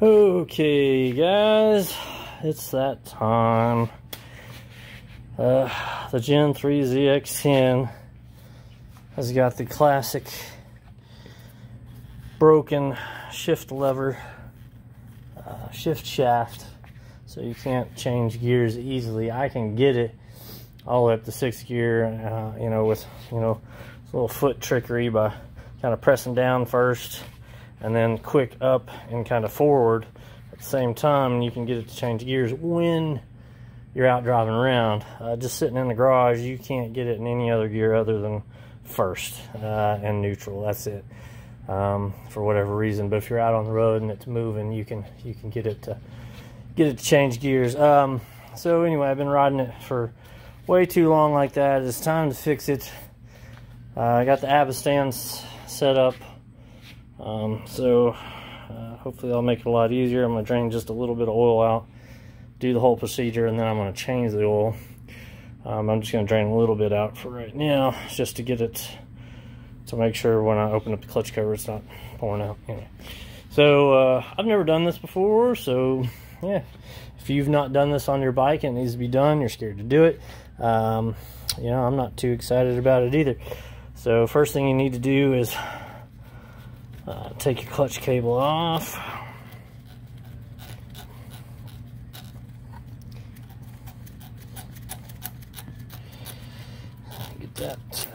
Okay guys, it's that time. The Gen 3 ZX10 has got the classic broken shift lever, shift shaft, so you can't change gears easily. I can get it all the way up to 6th gear, you know, with, you know, little foot trickery by kind of pressing down first and then quick up and kind of forward at the same time, and you can get it to change gears when you're out driving around. Just sitting in the garage, you can't get it in any other gear other than first and neutral. That's it, for whatever reason. But if you're out on the road and it's moving, you can get it to change gears. So anyway, I've been riding it for way too long like that. It's time to fix it. I got the ABBA stands set up, so hopefully that'll make it a lot easier. I'm going to drain just a little bit of oil out, do the whole procedure, and then I'm going to change the oil. I'm just going to drain a little bit out for right now, just to get it, to make sure when I open up the clutch cover it's not pouring out. Anyway. So I've never done this before, so yeah, if you've not done this on your bike and it needs to be done, you're scared to do it, you know, I'm not too excited about it either. So first thing you need to do is take your clutch cable off. Get that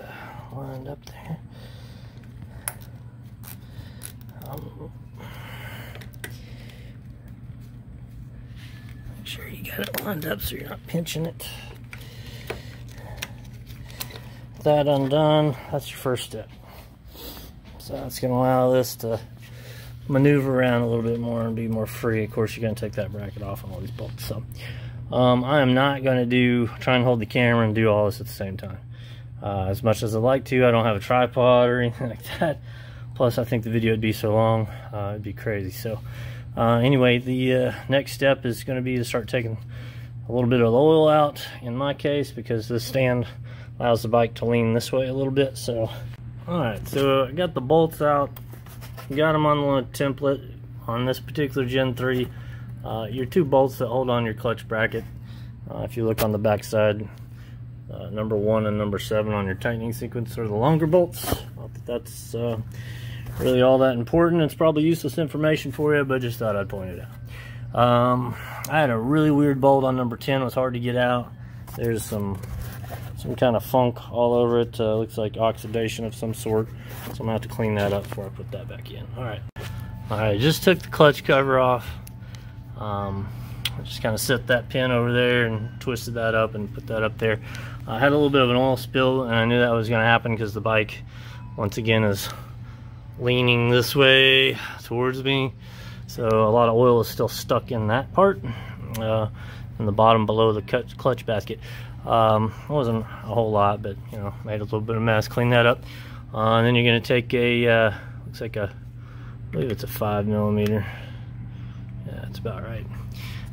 lined up there. Make sure you got it lined up so you're not pinching it. That undone, that's your first step. So that's going to allow this to maneuver around a little bit more and be more free. Of course, you're going to take that bracket off on all these bolts. So I am not going to try and hold the camera and do all this at the same time. As much as I'd like to, I don't have a tripod or anything like that. Plus, I think the video would be so long, it'd be crazy. So anyway, the next step is going to be to start taking a little bit of oil out, in my case, because this stand allows the bike to lean this way a little bit. So alright, so I got the bolts out, got them on the little template on this particular Gen 3. Your two bolts that hold on your clutch bracket, if you look on the back side, number 1 and number 7 on your tightening sequence are the longer bolts. Not that that's really all that important. It's probably useless information for you, but just thought I'd point it out. I had a really weird bolt on number 10. It was hard to get out. There's some kind of funk all over it. Looks like oxidation of some sort, so I'm gonna have to clean that up before I put that back in. All right, just took the clutch cover off. I just kind of set that pin over there and twisted that up and put that up there. I had a little bit of an oil spill, and I knew that was going to happen because the bike once again is leaning this way towards me, so a lot of oil is still stuck in that part, in the bottom below the clutch basket. It wasn't a whole lot, but you know, made a little bit of mess. Clean that up, and then you're going to take a looks like a, I believe it's a 5mm. Yeah, that's about right.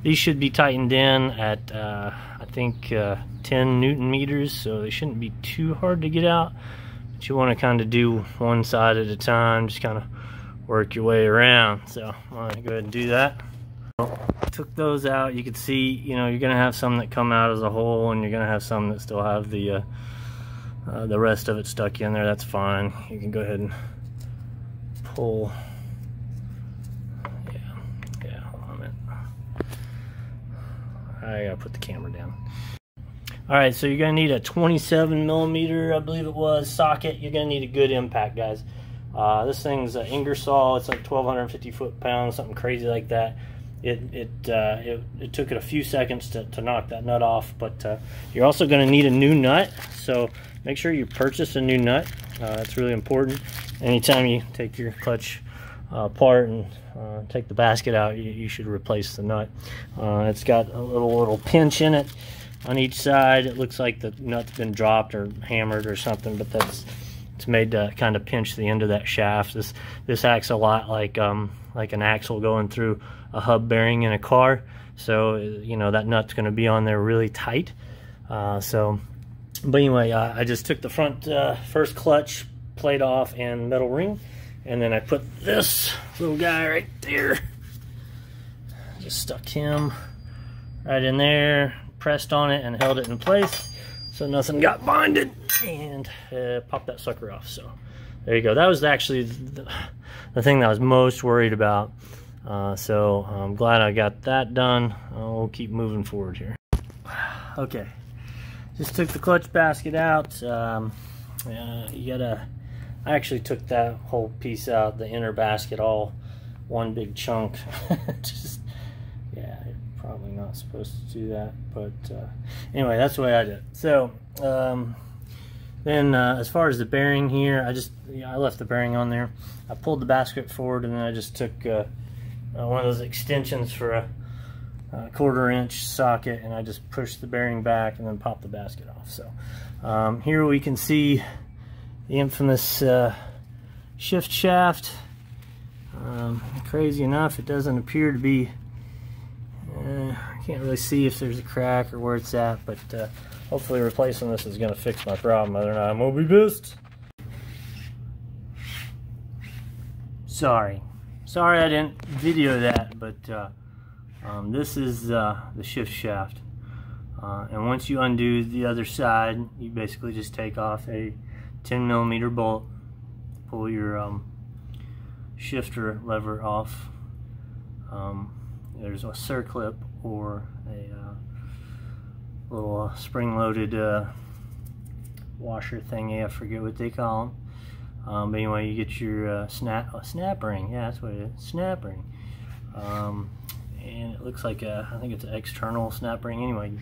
These should be tightened in at I think 10 newton meters, so they shouldn't be too hard to get out. But you want to kind of do one side at a time, just kind of work your way around. So I'm going to go ahead and do that. Took those out. You can see, you know, you're gonna have some that come out as a whole, and you're gonna have some that still have the rest of it stuck in there. That's fine. You can go ahead and pull. Yeah, hold on a minute. I gotta put the camera down. All right, so you're gonna need a 27mm, I believe it was, socket. You're gonna need a good impact, guys. This thing's Ingersoll. It's like 1,250 foot-pounds, something crazy like that. It took it a few seconds to knock that nut off, but you're also going to need a new nut, so make sure you purchase a new nut. It's really important. Anytime you take your clutch apart and take the basket out, you should replace the nut. It's got a little pinch in it on each side. It looks like the nut's been dropped or hammered or something, but it's made to kind of pinch the end of that shaft. This acts a lot like an axle going through a hub bearing in a car, so you know that nut's going to be on there really tight. But anyway, I just took the front first clutch plate off and metal ring, and then I put this little guy right there just stuck him right in there, pressed on it and held it in place so nothing got bonded, and popped that sucker off. So there you go. That was actually the thing that I was most worried about. So I'm glad I got that done. We'll keep moving forward here. Okay, just took the clutch basket out. I actually took that whole piece out, the inner basket, all one big chunk. Just, yeah, you're probably not supposed to do that, but anyway, that's the way I did it. So then as far as the bearing here, I left the bearing on there. I pulled the basket forward, and then I just took one of those extensions for a 1/4 inch socket, and I just pushed the bearing back and then popped the basket off. So here we can see the infamous shift shaft. Crazy enough, it doesn't appear to be, I can't really see if there's a crack or where it's at, but hopefully replacing this is going to fix my problem. Other than I'm going to be pissed. Sorry I didn't video that, but this is the shift shaft, and once you undo the other side, you basically just take off a 10mm bolt, pull your shifter lever off. There's a circlip or a little spring-loaded washer thingy. I forget what they call them. But anyway, you get your snap ring. Yeah, that's what it is. Snap ring. And it looks like I think it's an external snap ring. Anyway, you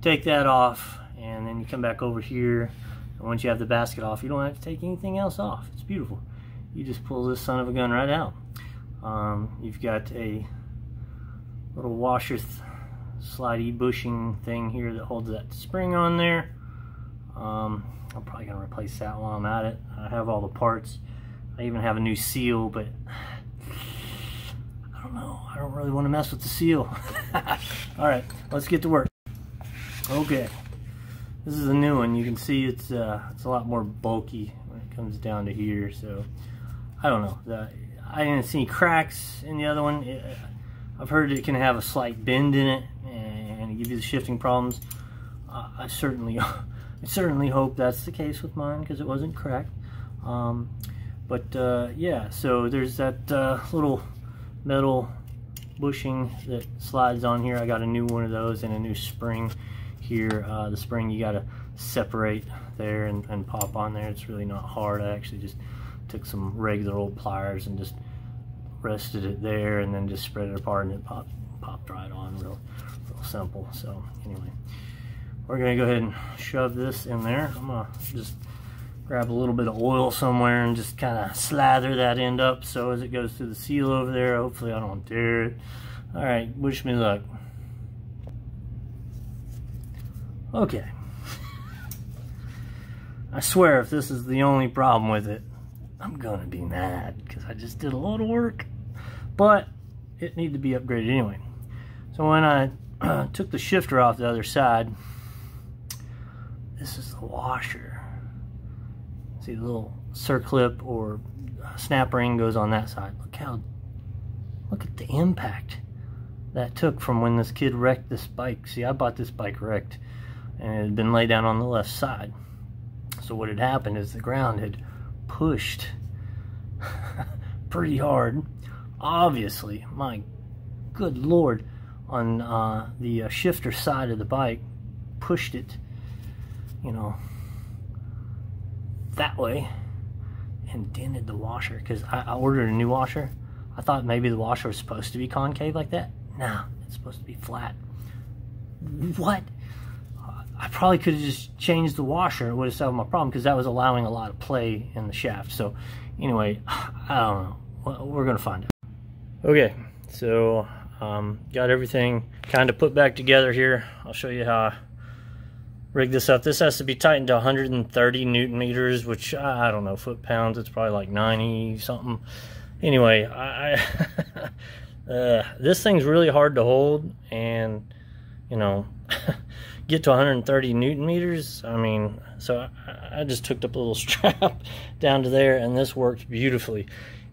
take that off, and then you come back over here. And once you have the basket off, you don't have to take anything else off. It's beautiful. You just pull this son of a gun right out. You've got a little washer slidey bushing thing here that holds that spring on there. I'm probably going to replace that while I'm at it. I have all the parts. I even have a new seal, but I don't know. I don't really want to mess with the seal. Alright, let's get to work. Okay. This is a new one. You can see it's a lot more bulky when it comes down to here, so I don't know. I didn't see cracks in the other one. I've heard it can have a slight bend in it and give you the shifting problems. I certainly hope that's the case with mine, because it wasn't cracked. Yeah, so there's that little metal bushing that slides on here. I got a new one of those and a new spring here. The spring you got to separate there and pop on there. It's really not hard. I actually just took some regular old pliers and just rested it there, and then just spread it apart, and it popped right on. Real simple. So anyway, we're gonna go ahead and shove this in there. I'm gonna just grab a little bit of oil somewhere and just kind of slather that end up, so as it goes through the seal over there, hopefully I don't tear it. All right, wish me luck. Okay. I swear, if this is the only problem with it, I'm gonna be mad, because I just did a lot of work, but it needed to be upgraded anyway. So when I took the shifter off the other side, this is the washer. See, the little circlip or snap ring goes on that side. Look at the impact that took from when this kid wrecked this bike. See, I bought this bike wrecked, and it had been laid down on the left side. So what had happened is the ground had pushed pretty hard, obviously. My good Lord, on the shifter side of the bike, pushed it, you know, that way, and dented the washer, because I ordered a new washer. I thought maybe the washer was supposed to be concave like that. No, it's supposed to be flat. What? I probably could have just changed the washer. It would have solved my problem, because that was allowing a lot of play in the shaft. So anyway, I don't know. We're going to find out. Okay, so got everything kind of put back together here. I'll show you how I rig this up. This has to be tightened to 130 newton meters, which I don't know, foot pounds, it's probably like 90 something. Anyway, this thing's really hard to hold, and you know, get to 130 newton meters. I mean, so I just hooked up a little strap down to there, and this worked beautifully.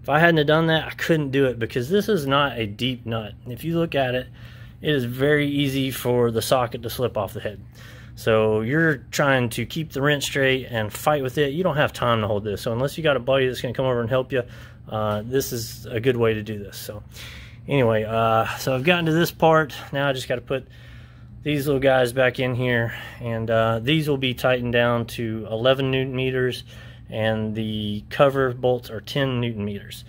If I hadn't have done that, I couldn't do it because this is not a deep nut. If you look at it, it is very easy for the socket to slip off the head. So you're trying to keep the wrench straight and fight with it. You don't have time to hold this. So unless you got a buddy that's going to come over and help you, this is a good way to do this. So anyway, so I've gotten to this part. Now I just got to put these little guys back in here, and these will be tightened down to 11 newton meters, and the cover bolts are 10 newton meters.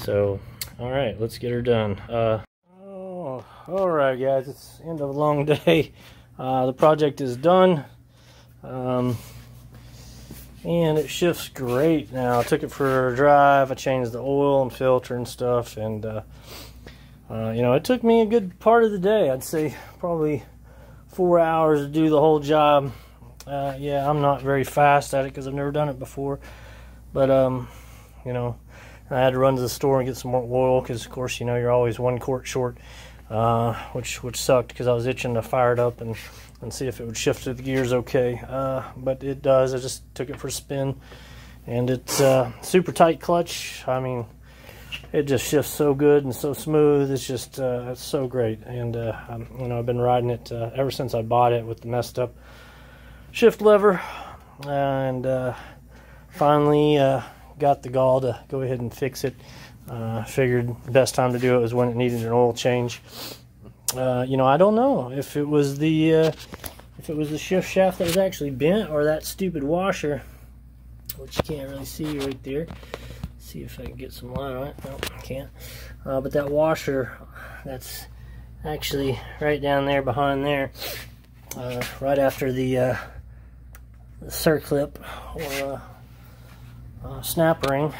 So, all right, let's get her done. All right, guys, it's the end of a long day. The project is done, and it shifts great now. I took it for a drive. I changed the oil and filter and stuff, and you know, it took me a good part of the day. I'd say probably 4 hours to do the whole job. Yeah, I'm not very fast at it because I've never done it before, but you know, I had to run to the store and get some more oil because, of course, you know, you're always 1 quart short. Which sucked because I was itching to fire it up and see if it would shift the gears okay. But it does. I just took it for a spin, and it's super tight clutch. I mean, it just shifts so good and so smooth. It's just it's so great. And you know, I've been riding it ever since I bought it with the messed up shift lever, and finally got the gall to go ahead and fix it. Figured the best time to do it was when it needed an oil change. You know, I don't know if it was the shift shaft that was actually bent, or that stupid washer, which you can't really see right there. Let's see if I can get some light on it. No, I can't. But that washer that's actually right down there behind there, right after the circlip or snap ring,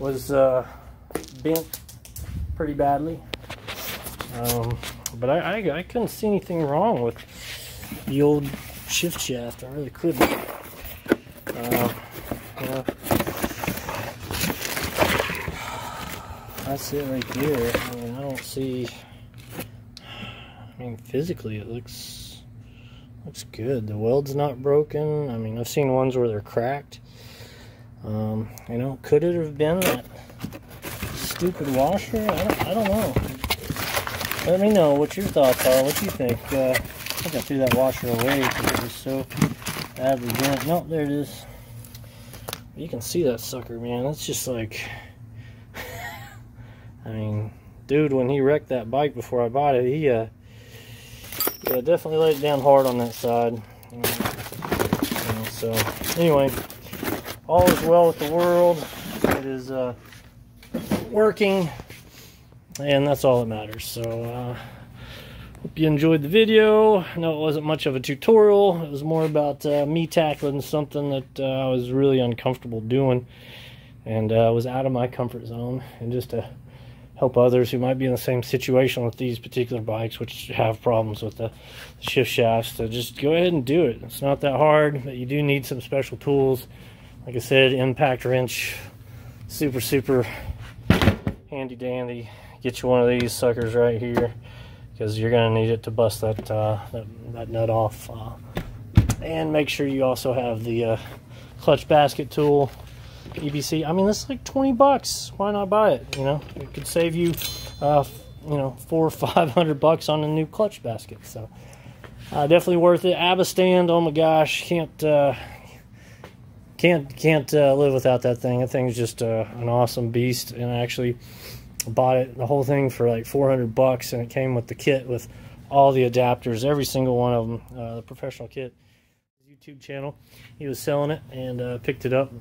was bent pretty badly. But I couldn't see anything wrong with the old shift shaft. I really couldn't. Yeah. That's it right there. I mean, I don't see. I mean, physically it looks good. The weld's not broken. I mean, I've seen ones where they're cracked. You know, could it have been that stupid washer? I don't know. Let me know what your thoughts are, what you think. I think I threw that washer away because it was so badly bent. Nope, there it is. You can see that sucker, man. That's just like, I mean, dude, when he wrecked that bike before I bought it, he yeah, definitely laid it down hard on that side. So, anyway, all is well with the world. It is working, and that's all that matters. So hope you enjoyed the video. I know it wasn't much of a tutorial. It was more about me tackling something that I was really uncomfortable doing, and was out of my comfort zone, and just to help others who might be in the same situation with these particular bikes, which have problems with the shift shafts. So just go ahead and do it. It's not that hard, but you do need some special tools. Like I said, impact wrench, super handy dandy. Get you one of these suckers right here, because you're gonna need it to bust that that nut off. And make sure you also have the clutch basket tool, EBC. I mean, that's like 20 bucks. Why not buy it? You know, it could save you, you know, $400 or $500 on a new clutch basket. So definitely worth it. ABBA stand. Oh my gosh, can't live without that thing. That thing's just an awesome beast, and I actually bought it, the whole thing, for like 400 bucks, and it came with the kit with all the adapters, every single one of them. The professional kit, his YouTube channel, he was selling it, and picked it up,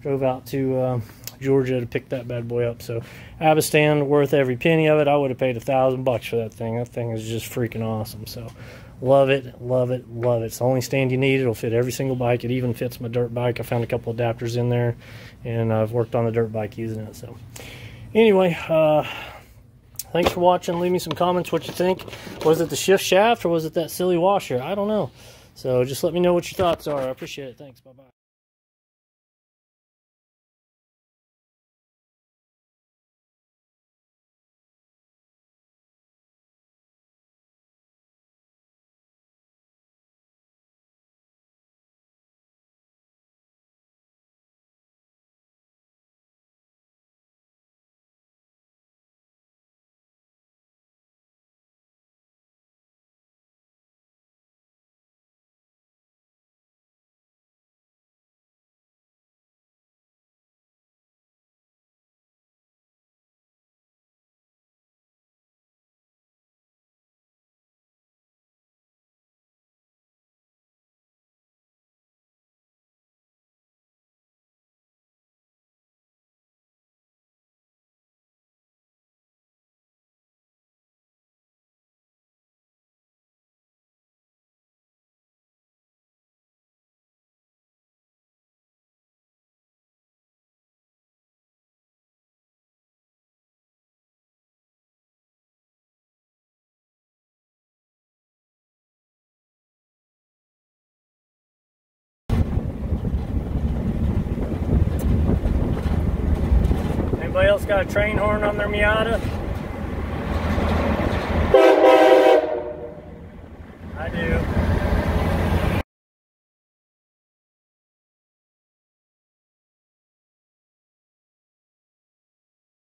drove out to Georgia to pick that bad boy up. So ABBA stand, worth every penny of it. I would have paid $1,000 for that thing. That thing is just freaking awesome. So love it, love it, love it. It's the only stand you need. It'll fit every single bike. It even fits my dirt bike. I found a couple adapters in there, and I've worked on the dirt bike using it. So anyway, thanks for watching. Leave me some comments what you think. Was it the shift shaft, or was it that silly washer? I don't know. So just let me know what your thoughts are. I appreciate it. Thanks. Bye-bye. Anybody else got a train horn on their Miata? I do.